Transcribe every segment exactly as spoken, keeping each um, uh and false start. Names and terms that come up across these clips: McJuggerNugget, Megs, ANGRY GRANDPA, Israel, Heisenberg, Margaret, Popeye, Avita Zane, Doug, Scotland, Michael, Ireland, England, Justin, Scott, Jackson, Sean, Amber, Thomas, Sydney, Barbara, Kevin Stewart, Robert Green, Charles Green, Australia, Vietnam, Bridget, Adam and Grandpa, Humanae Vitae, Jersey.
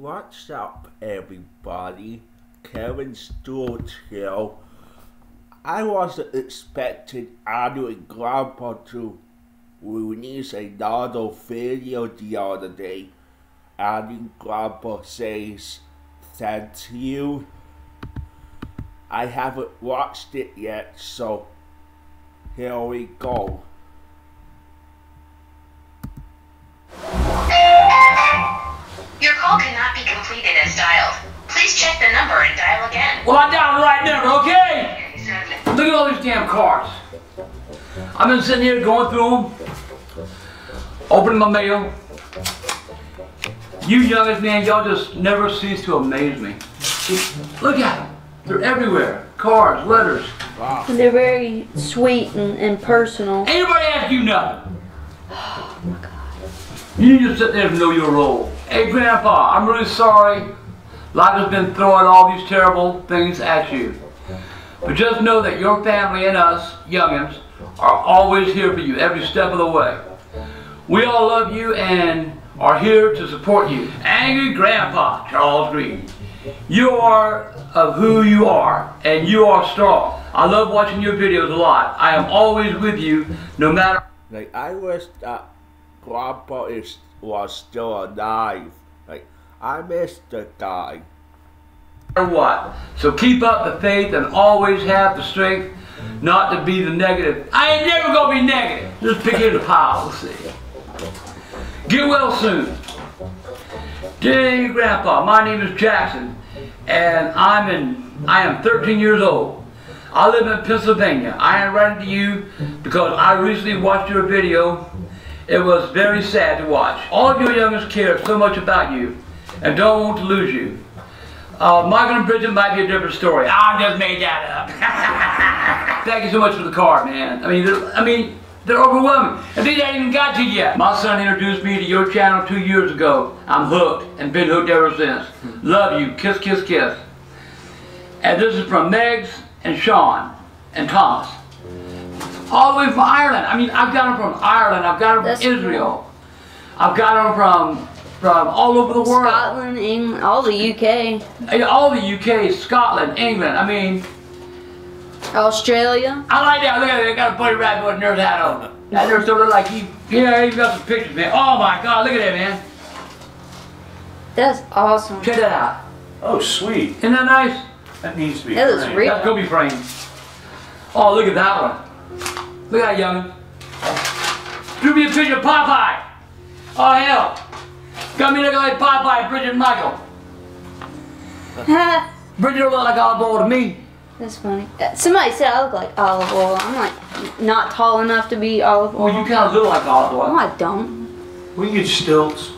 What's up, everybody? Kevin Stewart here. I wasn't expecting Adam and Grandpa to release another video the other day. Adam and Grandpa says, thank you. I haven't watched it yet, so here we go. Your call cannot be completed as dialed. Please check the number and dial again. Well, I dialed the right number, okay? Exactly. Look at all these damn cars. I've been sitting here going through them, opening my mail. You youngest man, y'all just never cease to amaze me. Look at them. They're everywhere. Cars, letters. Wow. They're very sweet and, and personal. Anybody ask you nothing. Oh my God. You need to sit there and know your role. Hey, Grandpa, I'm really sorry. Life has been throwing all these terrible things at you. But just know that your family and us, youngins, are always here for you every step of the way. We all love you and are here to support you. Angry Grandpa, Charles Green. You are of who you are, and you are strong. I love watching your videos a lot. I am always with you, no matter... Like, I wish that Grandpa is, was still alive. Like, I miss the guy. No matter what. So keep up the faith and always have the strength not to be the negative. I ain't never gonna be negative. Just pick it in the pile, see. Get well soon. Dear Grandpa, my name is Jackson, and I'm in, I am thirteen years old. I live in Pennsylvania. I am writing to you because I recently watched your video. It was very sad to watch. All of your youngest care so much about you and don't want to lose you. Uh, Michael and Bridget might be a different story. I just made that up. Thank you so much for the card, man. I mean, I mean, they're overwhelming. And they haven't even got you yet. My son introduced me to your channel two years ago. I'm hooked and been hooked ever since. Love you. Kiss, kiss, kiss. And this is from Megs and Sean and Thomas. All the way from Ireland. I mean, I've got them from Ireland. I've got them That's from Israel. Cool. I've got them from, from all over the world. Scotland, England, all the U K. All the U K, Scotland, England. I mean... Australia. I like that. Look at it. They got a buddy rabbit with a nerd hat on. That nerd still look like he... Yeah, he's got some pictures, man. Oh, my God. Look at that, man. That's awesome. Check that out. Oh, sweet. Isn't that nice? That needs to be framed. That looks real. That's going to be framed. Oh, look at that one. Look at that young'un. Drew me a picture of Popeye. Oh hell. Got me looking like Popeye, Bridget and Michael. Bridget don't look like olive oil to me. That's funny. Somebody said I look like olive oil. I'm like not tall enough to be olive oil. Well, you kind of look like olive oil. No, I don't. We get stilts.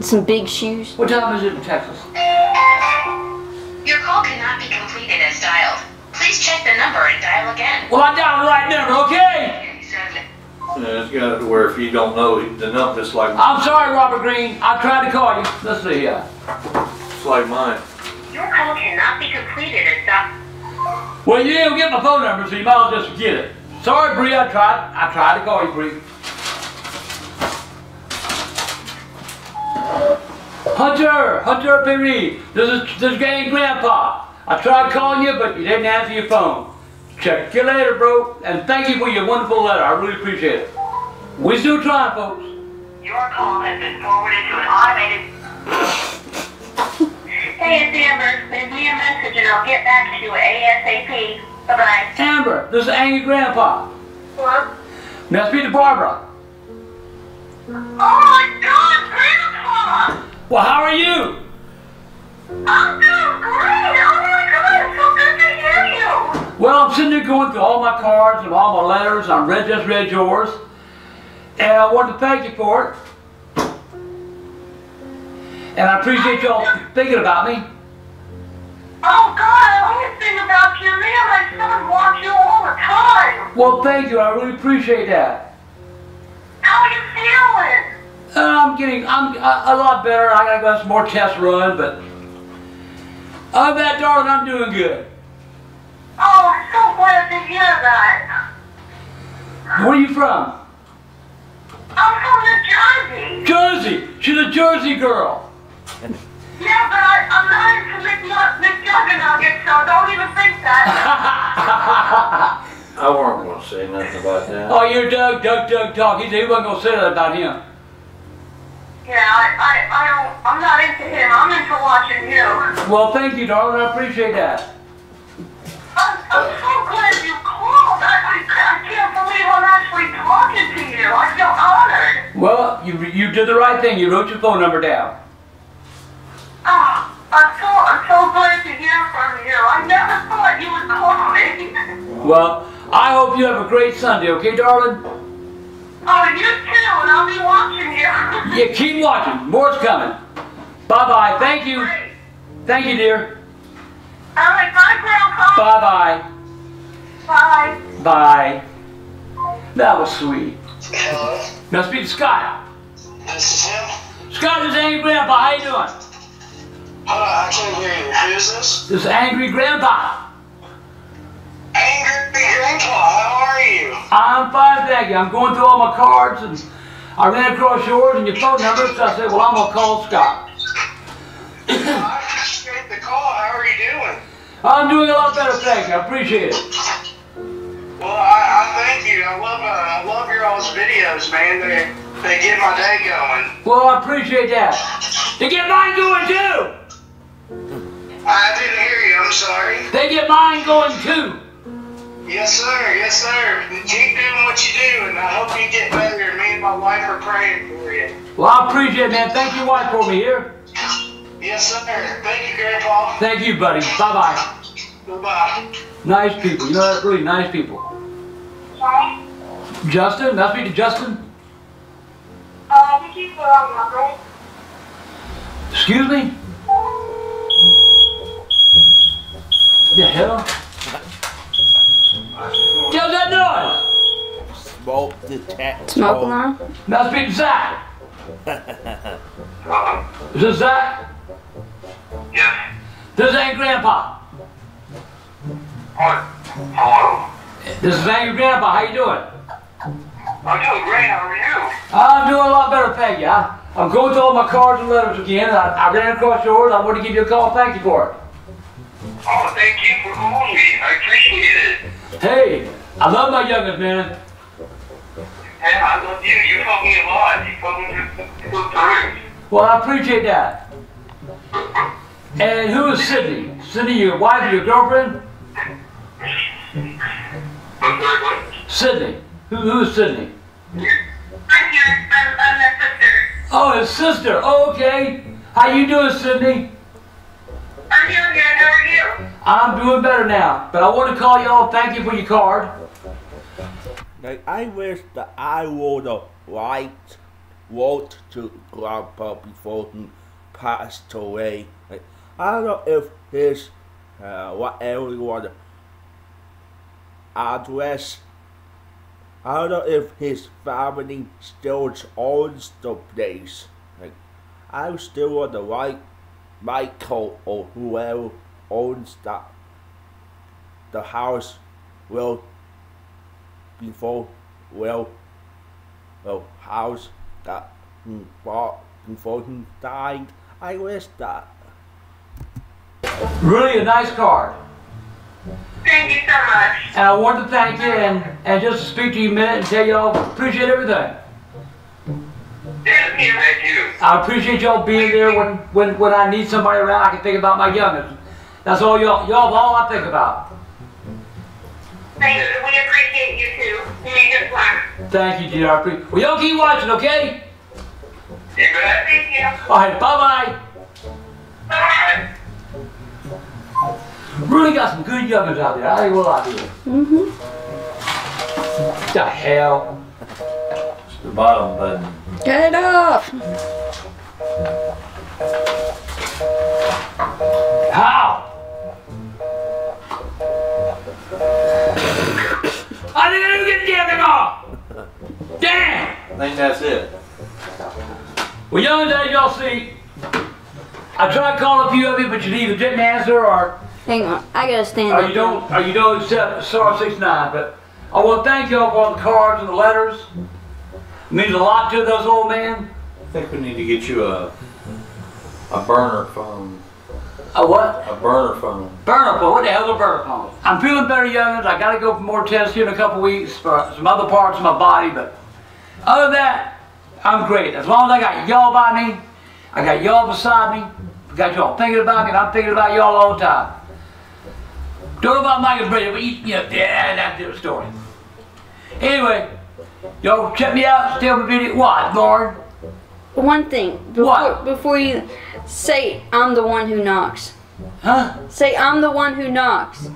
Some big shoes. What time is it in Texas? Your call cannot be completed as dialed. Please check the number and dial again. Well, I dialed the right number, okay? Exactly. Yeah, it's got to where if you don't know the number, it's like mine. I'm sorry, Robert Green. I tried to call you. Let's see here. It's like mine. Your call cannot be completed as dialed. Well, you didn't get my phone number, so you might as well just get it. Sorry, Bree. I tried. I tried to call you, Bree. Hunter, Hunter Perry. This is this guy, Grandpa. I tried calling you, but you didn't answer your phone. Check you later, bro. And thank you for your wonderful letter. I really appreciate it. We still trying, folks. Your call has been forwarded to an automated... Hey, it's Amber. Send me a message and I'll get back to you ASAP. Bye-bye. Amber, this is Angry Grandpa. Hello? Now speak to Barbara. Oh, my God, Grandpa! Well, how are you? I'm doing great! Oh my God, it's so good to hear you! Well, I'm sitting there going through all my cards and all my letters. I read, just read yours. And I want to thank you for it. And I appreciate y'all thinking about me. Oh God, I always think about you, man. My son watch you all the time. Well, thank you. I really appreciate that. How are you feeling? Uh, I'm getting I'm a, a lot better. I gotta go have some more tests run, but... I bet, darling, I'm doing good. Oh, I'm so glad to hear that. Where are you from? I'm from New Jersey. Jersey? She's a Jersey girl. No, but I, I'm married to McJuggerNugget, so don't even think that. I weren't going to say nothing about that. Oh, you're Doug, Doug, Doug, Doug. He, he wasn't going to say that about him. Yeah, I, I, I don't, I'm not into him. I'm into watching you. Well, thank you, darling. I appreciate that. I'm, I'm so glad you called. I, I, I can't believe I'm actually talking to you. I feel honored. Well, you you did the right thing. You wrote your phone number down. Oh, I'm so, I'm so glad to hear from you. I never thought you would call me. Well, I hope you have a great Sunday, okay, darling? Oh, you too, and I'll be watching you. Yeah, keep watching. More's coming. Bye-bye. Thank you. Great. Thank you, dear. All right, bye, Grandpa. Bye-bye. Bye. Bye. That was sweet. Hello. Now speak to Scott. This is him. Scott is Angry Grandpa. How you doing? Hold on, I can't hear you. Who is this? This is Angry Grandpa. Angry Grandpa, how are you? I'm fine, thank you. I'm going through all my cards, and I ran across yours and your phone number, so I said, well, I'm going to call Scott. I appreciate the call. How are you doing? I'm doing a lot better, thank you. I appreciate it. Well, I, I thank you. I love uh, I love your all's videos, man. They they get my day going. Well, I appreciate that. They get mine going too. I didn't hear you. I'm sorry. They get mine going too. Yes, sir. Yes, sir. Keep doing what you do, and I hope you get better. Me and my wife are praying for you. Well, I appreciate it, man. Thank you, wife, for me here. Yes, sir. Thank you, Grandpa. Thank you, buddy. Bye-bye. Bye-bye. Nice people. You know, really nice people. Hi. Justin? Nice to meet you, Justin. Uh, I think you on Margaret. Excuse me? The hell? Tell that noise! Smoke the cat. Smoke alarm. Nice to meet you, Zach. Is this Zach? Yes. This ain't Grandpa. What? Hello? This is Angry Grandpa. How you doing? I'm doing great. How are you? I'm doing a lot better, thank you. I, I'm going through all my cards and letters again. I, I ran across yours. I wanted to give you a call. Thank you for it. Oh, thank you for calling me. I appreciate it. Hey, I love my youngest, man. Hey, I love you. You helped me a lot. You helped me through times. Well, I appreciate that. And who is Sydney? Sydney, your wife or your girlfriend? I'm sorry, what? Sydney. Who, who is Sydney? I'm here. I'm, I'm her sister. Oh, his sister. Oh, okay. How you doing, Sydney? I'm doing good. How are you? I'm doing better now. But I want to call y'all. Thank you for your card. Now, I wish that I would have liked, wrote to Grandpa before he passed away. Like, I don't know if his, uh, what everyone address. I don't know if his family still owns the place. Like, I still want to like Michael or whoever owns that the house will before will well house that he bought before he died. I wish that. Really a nice card. Thank you so much. And I want to thank you and, and just to speak to you a minute and tell y'all appreciate everything. Thank you, thank you. I appreciate y'all being there when, when, when I need somebody around I can think about my youngest. That's all y'all, y'all all I think about. Thank you, we appreciate you too. You made a good one. Thank you, dear. I appreciate it. Well, y'all keep watching, okay? You bet. Thank you. All right, bye-bye. Bye. Really got some good youngins out there. I ain't gonna lie to you. Mm-hmm. The hell? It's the bottom button. Get it up! How? I think I didn't get the damn thing off! Damn! I think that's it. Well, youngins, as y'all see, I tried calling a few of you, but you either didn't answer or. Hang on, I gotta stand up. You don't, or you don't accept Star six nine, but I want to thank y'all for all the cards and the letters. It means a lot to those old men. I think we need to get you a A burner phone. A what? A burner phone. Burner phone. What the hell's a burner phone? I'm feeling better, youngins. I got to go for more tests here in a couple weeks for some other parts of my body, but other than that, I'm great. As long as I got y'all by me, I got y'all beside me, I got y'all thinking about me, and I'm thinking about y'all all the time. Don't know about Michael's Bridget, but you, you know, yeah, that's a different story. Anyway, y'all check me out, still my video. What, Lauren? One thing. Before, what? Before you say, I'm the one who knocks. Huh? Say, I'm the one who knocks.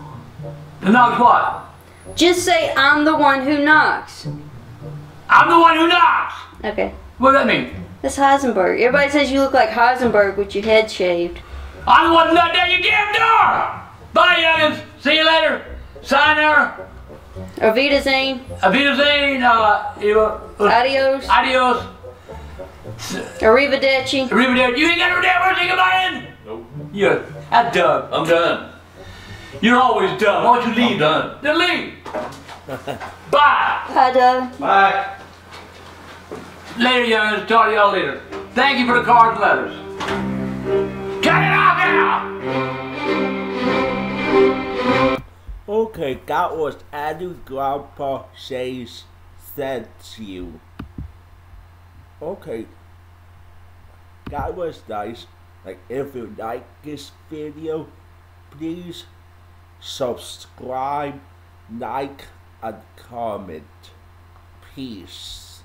The knocks what? Just say, I'm the one who knocks. I'm the one who knocks! Okay. What does that mean? That's Heisenberg. Everybody says you look like Heisenberg with your head shaved. I'm the one who knocked down your damn door! Bye, youngins! See you later! Sign out! Avita Zane. Avita Zane. Uh, you know, uh, adios. Adios. Arrivederci. Arrivederci. You ain't got no damn words to come in. Nope. Yeah, that's Doug. I'm done. You're always done. Why don't you leave? I'm done. Then leave. Bye. Bye, Doug. Bye. Later, youngins. Talk to y'all later. Thank you for the cards and letters. Cut it off now. Okay, that was Adam Grandpa says thank you. Okay, that was nice. Like, if you like this video, please subscribe, like, and comment. Peace.